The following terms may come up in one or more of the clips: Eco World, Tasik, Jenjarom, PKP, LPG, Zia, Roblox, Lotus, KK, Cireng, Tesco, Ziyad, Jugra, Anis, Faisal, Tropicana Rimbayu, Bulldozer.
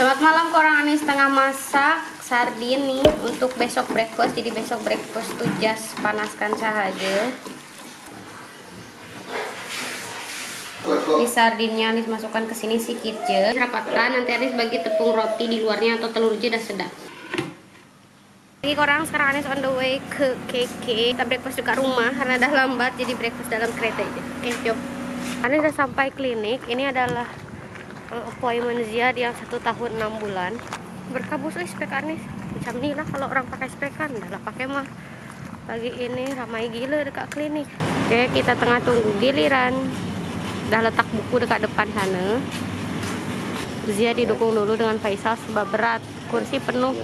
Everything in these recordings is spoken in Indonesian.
Selamat malam korang Anis, tengah masak sardin nih untuk besok breakfast. Jadi besok breakfast tuh just panaskan saja. Di sardinnya Anis masukkan ke sini sedikit je. Rapatkan, nanti Anis bagi tepung roti di luarnya atau telur je dah sedap. Ini korang sekarang Anis on the way ke KK. Kita breakfast juga rumah karena dah lambat, jadi breakfast dalam kereta aja. Oke, jom. Anis udah sampai klinik. Ini adalah appointment Zia yang 1 tahun 6 bulan. Berkabus spek Anis macam ni lah kalau orang pakai spekan. Dah lah pakai mah pagi ini ramai gila dekat klinik. Oke, kita tengah tunggu giliran. Dah letak buku dekat depan sana. Zia didukung dulu dengan Faisal sebab berat, kursi penuh.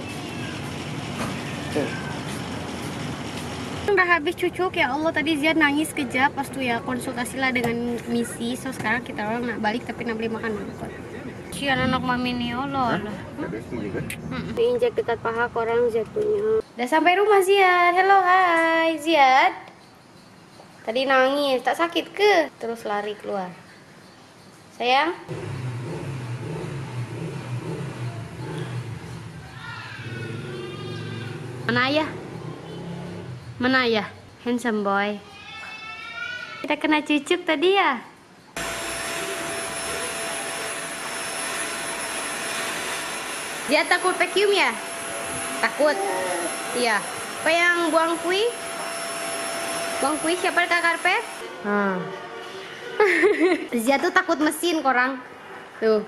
Udah habis cucuk, ya Allah tadi Zia nangis kejap. Pas tu ya konsultasilah dengan misi. So sekarang kita orang nak balik tapi nak beli makan dulu. Sian anak mami ni Allah. Injek dekat paha korang Zia punya. Dah sampai rumah Zia. Hello, hai Zia. Tadi nangis, tak sakit ke? Terus lari keluar. Sayang. Mana ayah? Mana ya? Handsome boy. Kita kena cucuk tadi ya? Dia takut vacuum ya? Takut? Iya. Apa yang buang kui? Buang kui siapa Kak Karpet? Dia tuh takut mesin korang. Tuh.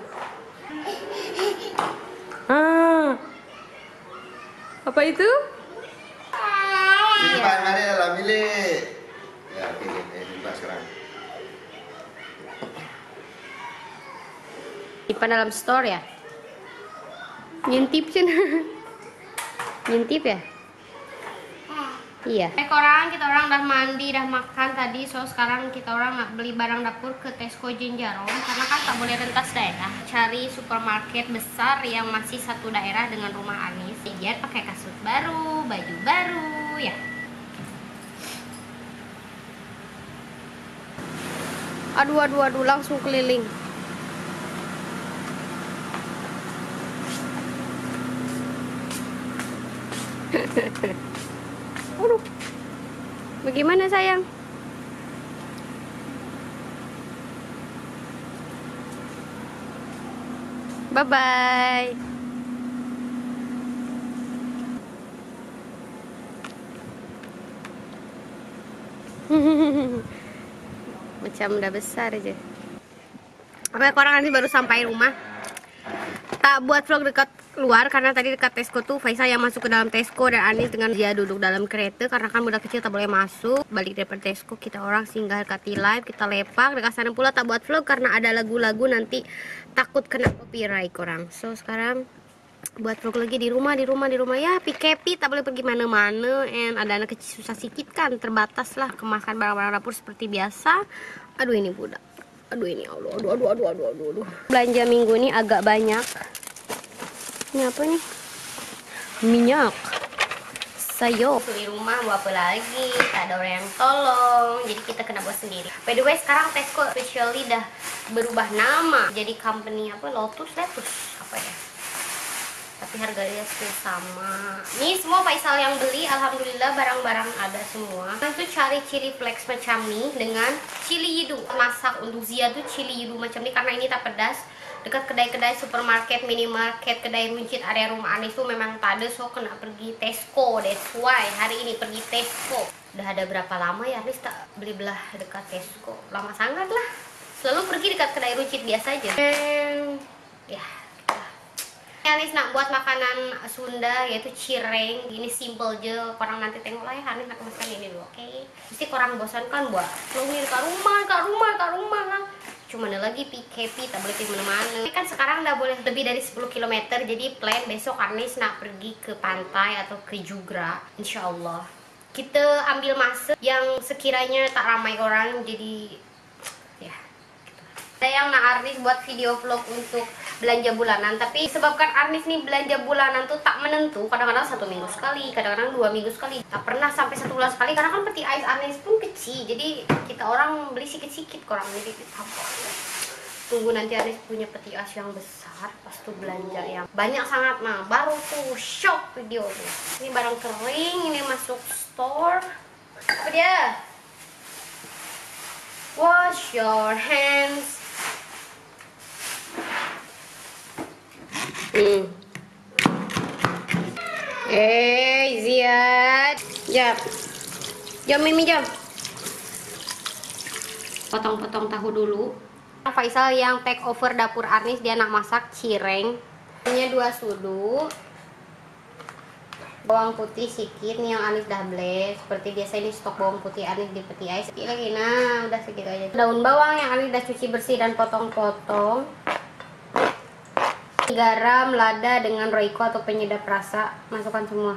Apa itu? Simpan mari dalam bilik. Ya, okey, simpan sekarang. Simpan dalam store ya? Ngintip cina. Ngintip ya? Iya. Korang, kita orang dah mandi, dah makan tadi. So, sekarang kita orang nak beli barang dapur ke Tesco Jenjarom. Karena kan tak boleh rentas daerah. Cari supermarket besar yang masih satu daerah dengan rumah Anis. Biar pakai kasut baru, baju baru, ya. Aduh, langsung keliling. Aduh, bagaimana sayang? Bye bye. Macam udah besar aja. Oke, korang nanti baru sampai rumah. Tak buat vlog dekat luar karena tadi dekat Tesco tuh Faisal yang masuk ke dalam Tesco dan Anis dengan Zia duduk dalam kereta karena kan budak kecil tak boleh masuk. Balik dari Tesco kita orang singgah ke T-Live, kita lepak dekat sana pula tak buat vlog karena ada lagu-lagu nanti takut kena copyright korang. So sekarang buat vlog lagi di rumah ya. PKP tak boleh pergi mana-mana and ada anak kecil susah sikit kan, terbatas lah kemasan barang-barang dapur seperti biasa. Aduh ini budak. Aduh ini Allah. Aduh. Belanja minggu ini agak banyak. Ini apa nih? Minyak. Sayur. Di rumah mau apa lagi? Tak ada orang yang tolong. Jadi kita kena buat sendiri. By the way, sekarang Tesco officially dah berubah nama. Jadi company apa? Lotus. Apa ya? Tapi harganya still sama. Ini semua Faisal yang beli. Alhamdulillah barang-barang ada semua. Itu cari cili flakes macam nih dengan cili yidu. Masak untuk Zia tuh cili yidu macam nih karena ini tak pedas. Dekat kedai-kedai supermarket, minimarket, kedai runcit area rumah Anis tuh memang tak ada, so kena pergi Tesco. That's why hari ini pergi Tesco. Udah ada berapa lama ya Anis tak beli belah dekat Tesco? Lama sangat lah. Selalu pergi dekat kedai runcit biasa aja. Ya. Anis nak buat makanan Sunda yaitu cireng. Ini simple je. Korang nanti tengok lah ya. Anis nak masak ini dulu, oke? Mesti korang bosan kan buat vlogin ke rumah lah. Cuma ada lagi PKP, tak boleh pergi mana-mana. Tapi kan sekarang udah boleh lebih dari 10 km. Jadi plan besok Anis nak pergi ke pantai atau ke Jugra. Insya Allah. Kita ambil masa yang sekiranya tak ramai orang. Jadi ya gitu. Ada yang nak Anis buat video vlog untuk belanja bulanan. Tapi sebabkan Anis nih belanja bulanan tuh tak menentu. Kadang-kadang 1 minggu sekali, kadang-kadang 2 minggu sekali. Tak pernah sampai 1 bulan sekali. Karena kan peti ais Anis pun kecil. Jadi kita orang beli sedikit-sedikit, korang beli tampol. Tunggu nanti Anis punya peti as yang besar, pas tuh belanja yang banyak sangat, nah baru tuh shock videonya. Ini barang kering, ini masuk store. Apa dia? Wash your hands. Ziyad, jam Mimi jam. Potong-potong tahu dulu. Faisal yang take over dapur Anis, dia nak masak cireng. Punya 2 sudu. Bawang putih sedikit nih yang Anis dah blend. Seperti biasa ini stok bawang putih Anis di peti ais. Lagi nah, udah segitu aja. Daun bawang yang Anis dah cuci bersih dan potong-potong. Garam, lada dengan roiko atau penyedap rasa, masukkan semua.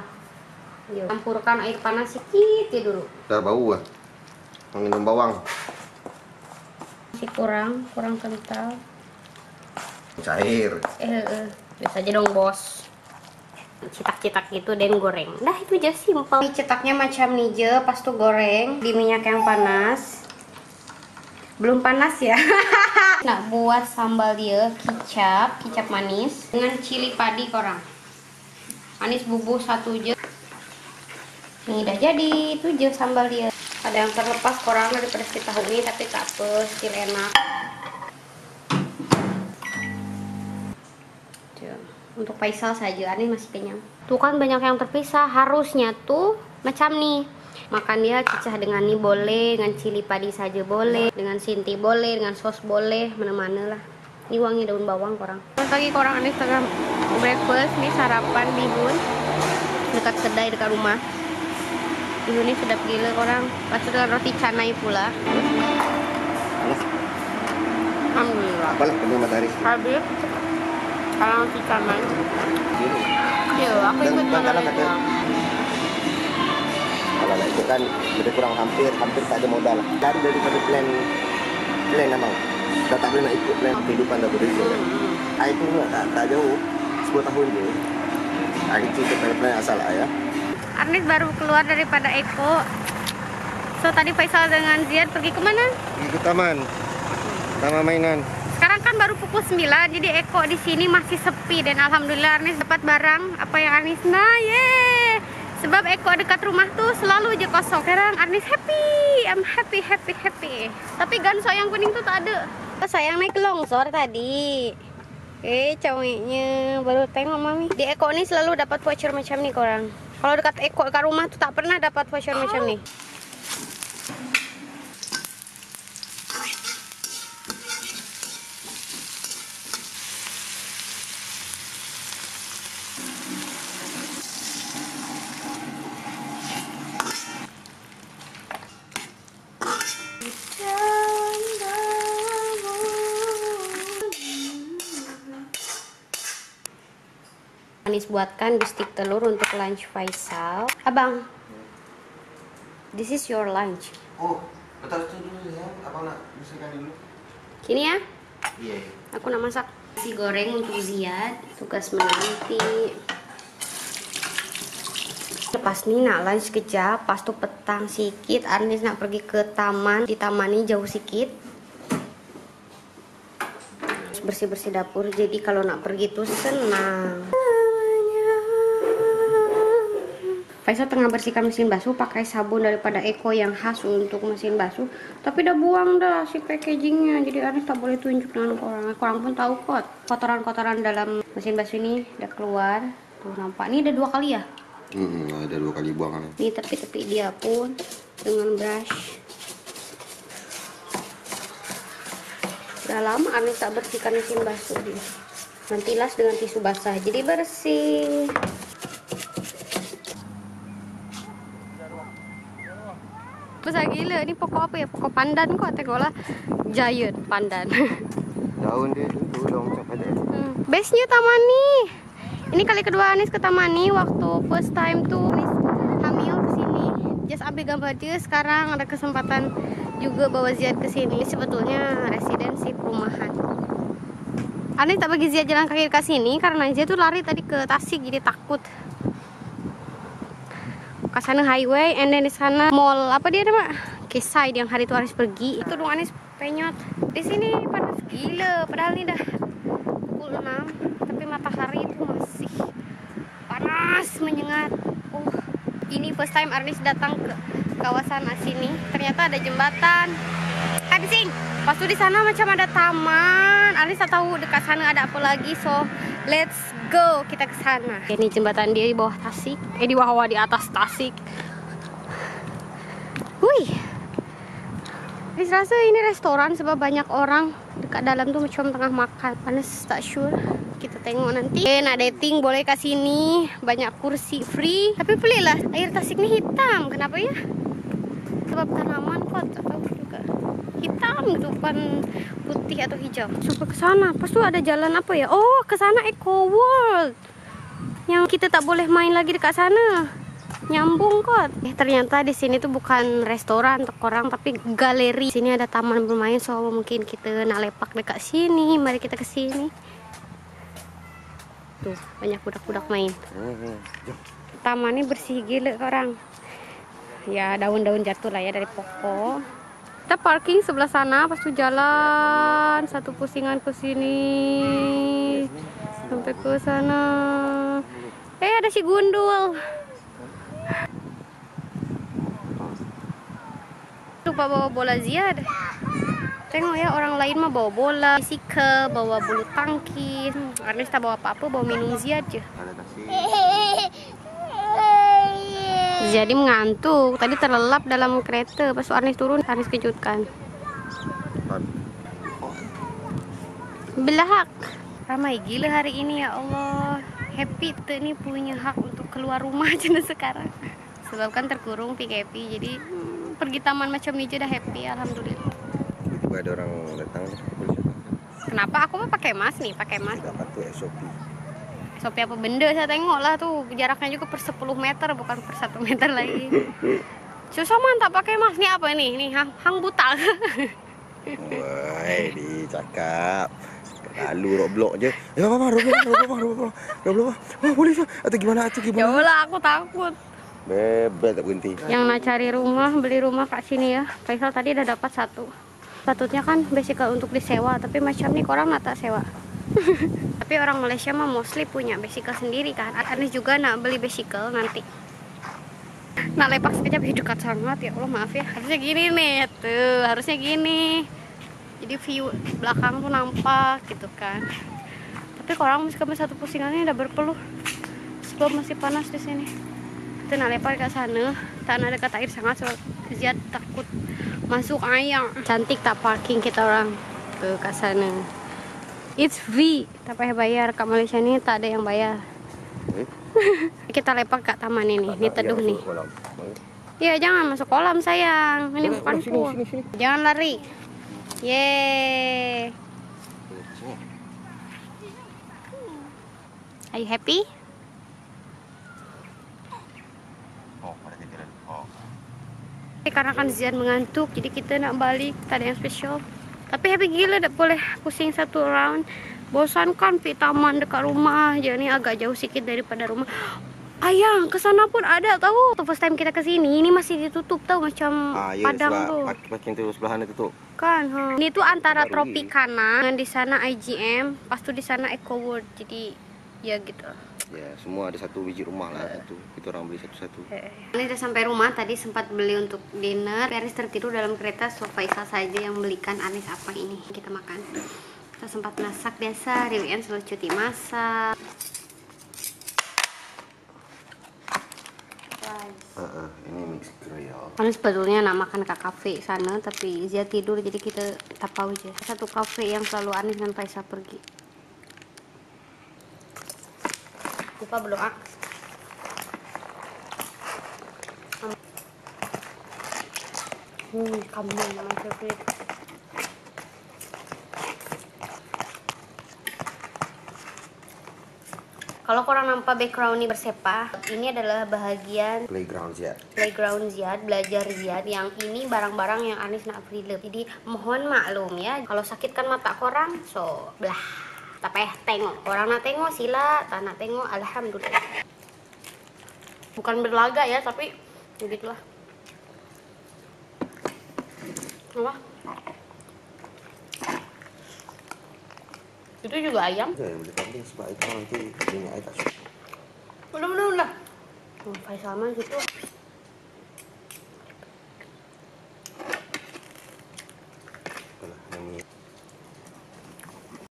Yuk. Campurkan air panas sedikit ya dulu. Udah bau ah. Minum bawang. Masih kurang kental. Cair. Biasa aja dong, Bos. Cetak-cetak gitu dan goreng. Dah itu aja simpel. Ini cetaknya macam nije, pas tuh goreng di minyak yang panas. Belum panas ya. Nah, buat sambal dia kicap manis dengan cili padi korang. Anis bubuk 1 je. Ini udah jadi, itu je sambal dia. Ada yang terlepas korang daripada si tahu ini, tapi tak apa, still enak. Untuk Faisal saja, Anis masih kenyang. Tuh kan banyak yang terpisah, harusnya tuh macam nih. Makan dia cicah dengan ini boleh, dengan cili padi saja boleh, dengan sinti boleh, dengan sos boleh, mana-mana lah. Ini wangi daun bawang korang. Pagi korang Anis tengah breakfast, nih sarapan bihun dekat kedai dekat rumah. Ini sedap gila orang. Pasti dengan roti canai pula. Alhamdulillah. Balik penuh matahari. Habis. Kalau roti canai. Iya, aku ikut malam itu. Kalau itu kan lebih kurang hampir tak ada modal. Dan daripada plan memang. Dah tak boleh nak ikut plan kehidupan dah berbeza kan. Aku pun tak jauh. 10 tahun je. Aku cerita plan asal ayah. Anis baru keluar daripada Eco. So tadi Faisal dengan Ziyad pergi kemana? Pergi ke taman mainan. Sekarang kan baru pukul 9, jadi Eco di sini masih sepi dan alhamdulillah Anis dapat barang apa yang Anis nah, yeah. Sebab Eco dekat rumah tuh selalu aja kosong. Sekarang Anis happy, I'm happy. Tapi ganso yang kuning tuh tak ada. Oh, sayang naik longsor tadi. Cowoknya baru tengok mami. Di Eco ini selalu dapat voucher macam nih korang. Kalau dekat Eco ke rumah tuh tak pernah dapat voucher macam nih. Anis buatkan bistik telur untuk lunch Faisal. Abang, this is your lunch. Oh, bentar itu dulu ya. Abang nak bistikkan dulu. Kini ya? Iya. Yeah. Aku nak masak nasi goreng untuk Ziyad. Tugas menanti. Lepas ni nak lunch kejap. Pas tu petang sikit. Anis nak pergi ke taman. Di taman ni jauh sikit. Bersih-bersih dapur. Jadi kalau nak pergi tu senang. Faisal tengah bersihkan mesin basuh pakai sabun daripada Eco yang khas untuk mesin basuh. Tapi udah buang dah si packagingnya, jadi Anis tak boleh tunjuk dengan orang. Korang pun tahu kot, kotoran-kotoran dalam mesin basuh ini udah keluar. Tuh nampak, ini ada 2 kali ya? Ada 2 kali buangan. Ini tepi-tepi dia pun dengan brush. Udah lama Anis tak bersihkan mesin basuh dia. Nanti las dengan tisu basah, jadi bersih. Besar gila, ini pokok apa ya? Pokok pandan kok, tengok lah. Giant pandan. Daun dia dulu dong, sampai deh. Base-nya taman nih. Ini kali kedua Anis ke taman nih. Waktu first time tuh Anis hamil kesini. Just ambil gambar dia, sekarang ada kesempatan juga bawa Ziyad kesini. Sebetulnya residensi perumahan. Anis tak bagi Ziyad jalan kaki ke sini karena Ziyad tuh lari tadi ke Tasik, jadi takut. Ke sana highway, and then di sana mall apa dia nama? Kesai yang hari itu Anis pergi. Tudung Anis penyot. Di sini panas Gila, padahal ini dah pukul 6, tapi matahari itu masih panas menyengat. Ini first time Anis datang ke kawasan sini. Ternyata ada jembatan. Kancing. Pas itu di sana macam ada taman. Anis tak tahu dekat sana ada apa lagi. So, let's go. Kita ke sana. Ini jembatan dia di bawah Tasik. Di atas Tasik. Wih. Anis rasa ini restoran sebab banyak orang. Dekat dalam tuh macam tengah makan. Panas tak sure. Kita tengok nanti. Nak dating boleh ke sini, banyak kursi free. Tapi peliklah air Tasik ini hitam. Kenapa ya? Sebab tanaman kot atau juga hitam tuh kan, putih atau hijau. Coba ke sana. Pas tuh ada jalan apa ya? Oh, ke sana Eco World. Yang kita tak boleh main lagi dekat sana. Nyambung kot. Ternyata di sini tuh bukan restoran atau orang, tapi galeri. Sini ada taman bermain, so mungkin kita nak lepak dekat sini. Mari kita ke sini. Tuh, banyak budak-budak main. Tamannya bersih gila orang. Ya, daun-daun jatuh lah ya dari pokok. Kita parking sebelah sana, pas itu jalan satu pusingan ke sini sampai ke sana. Ada si gundul. Lupa bawa bola Ziyad. Tengok ya, orang lain mah bawa bola, bisikal, bawa bulu tangkis. Anis tak bawa apa-apa, bawa minum Zia aja. Jadi mengantuk, tadi terlelap dalam kereta. Pas Anis turun, Anis kejutkan. Belahak. Ramai gila hari ini ya Allah. Happy tuh nih punya hak untuk keluar rumah aja sekarang. Sebab kan terkurung PKP, jadi pergi taman macam ini aja udah happy, alhamdulillah. Ada orang datang. Kenapa aku mah pakai mask nih, pakai mask. Dapat tuh SOP. SOP apa benda saya tengok lah tuh, jaraknya juga per 10 meter bukan per 1 meter lagi. Susah mantap pakai mask nih, apa ini? Nih hang buta. Woi, dicakap. Lalu Roblox je. Ya apa Roblox. Oh, boleh atau gimana itu gimana? Yalah, aku takut. Bebek tak berhenti. Yang nak cari rumah, beli rumah Kak sini ya. Faisal tadi udah dapat satu. Patutnya kan basically untuk disewa, tapi macam nih korang nak tak sewa. Tapi orang Malaysia mah mostly punya basically sendiri kan. Anis juga nak beli basically nanti. Nak lepak sekejap dekat sangat ya Allah, maaf ya. Harusnya gini nih, tuh harusnya gini. Jadi view belakang tuh nampak gitu kan. Tapi korang meskipun satu pusingannya udah berpeluh. Sebelum masih panas di sini. Kita nak lepak ke sana, tanah dekat air sangat soal Ziyad takut masuk ayam. Cantik tak parking kita orang tuh ke sana. It's free, tak payah bayar. Kak Malaysia ini tak ada yang bayar. Kita lepak ke taman ini. Ini teduh nih. Iya, jangan masuk kolam sayang. Ini bukan pool. Jangan lari. Yeay. Are you happy? Karena kan Zia mengantuk, jadi kita nak balik, tak ada yang spesial. Tapi happy gila, tak boleh pusing satu round. Bosan kan pi taman dekat rumah, jadi agak jauh sikit daripada rumah. Ayang, kesana pun ada tahu. First time kita kesini, ini masih ditutup tahu macam padang tuh. Parking tu sebelahan ditutup. Kan, ini tuh antara Tropicana dengan di sana IGM, pas tu di sana Eco World, jadi ya gitu. Ya, semua ada satu biji rumah lah, satu. Kita orang beli satu-satu. Ini udah sampai rumah, tadi sempat beli untuk dinner. Anis tertidur dalam kereta, so Faisal saja yang belikan Anis apa ini. Kita makan. Kita sempat masak biasa, di weekend selalu cuti masak. Ini mix kriol. Anis sebetulnya nak makan ke kafe sana, tapi Zia tidur jadi kita tapau aja. Satu kafe yang selalu Anis dan Faisal pergi. Lupa belum ak. Kambing memang favorit. Kalau korang nampak background ini bersepah, ini adalah bahagian playground Ziyad. Playground Ziyad, belajar Ziyad. Yang ini barang-barang yang Anis nak free love. Jadi mohon maklum ya. Kalau sakit kan mata korang, so belah. Tapi tengok, orang nak tengok sila, tak nak tengok alhamdulillah. Bukan berlaga ya, tapi begitulah. Apa? Itu juga ayam? Iya, yang beli kambing suka itu nanti kambingnya ayam tak suka. Udah. Faisal mah gitu.